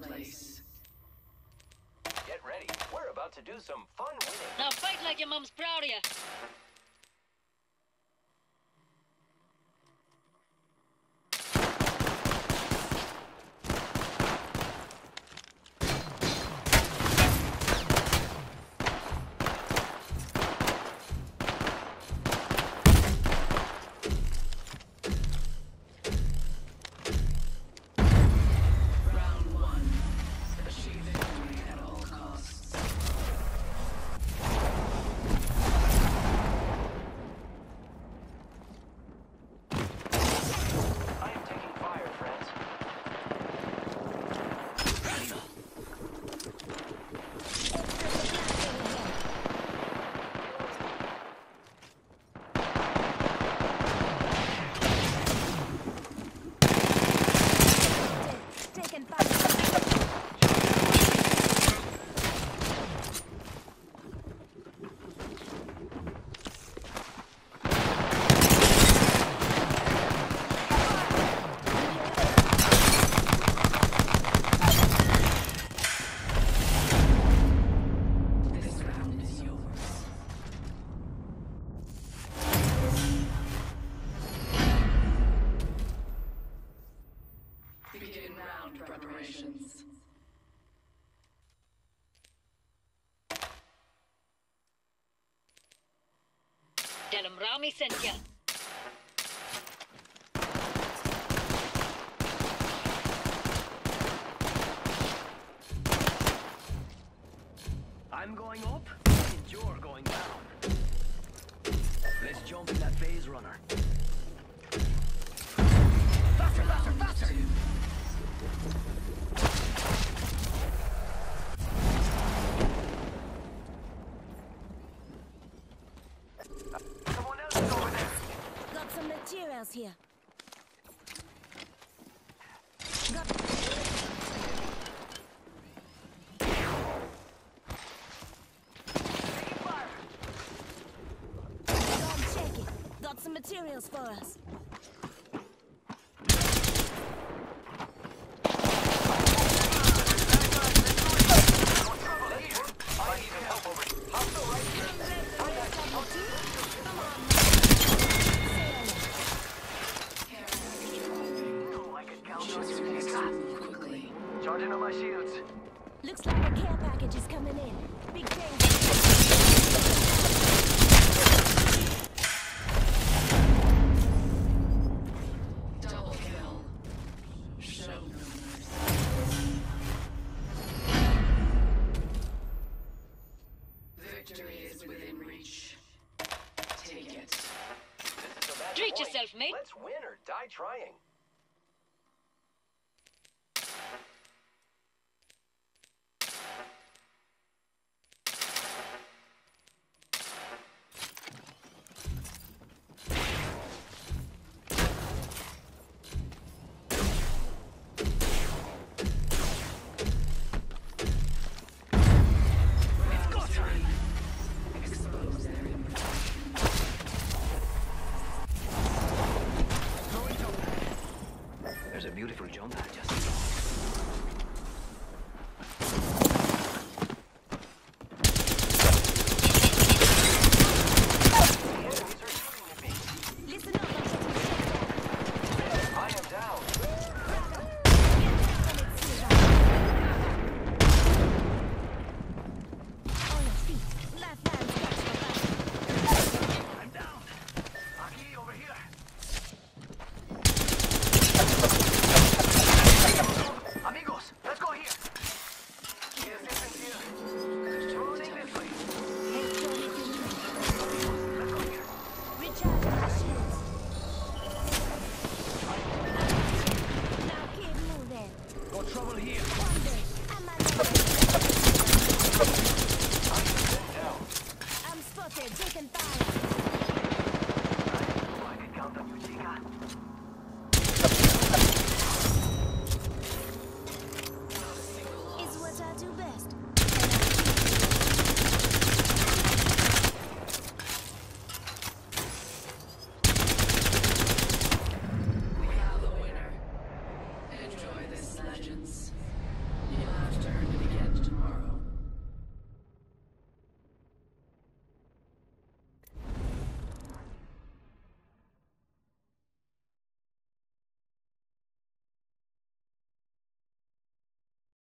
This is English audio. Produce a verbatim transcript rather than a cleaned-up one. fireplace. Get ready. We're about to do some fun winning. Now fight like your mom's proud of you. Preparations. Dalam rami senja. I'm going up, and you're going down. Let's jump in that phase runner. Faster, faster, faster! Someone else is over there. Got some materials here. Taking fire. Don't check it. Got some materials for us. Looks like a care package is coming in. Big thing. Double kill. Show no mercy. Victory is within reach. Take it. Treat yourself, mate. Let's win or die trying. Beautiful jump, I just saw.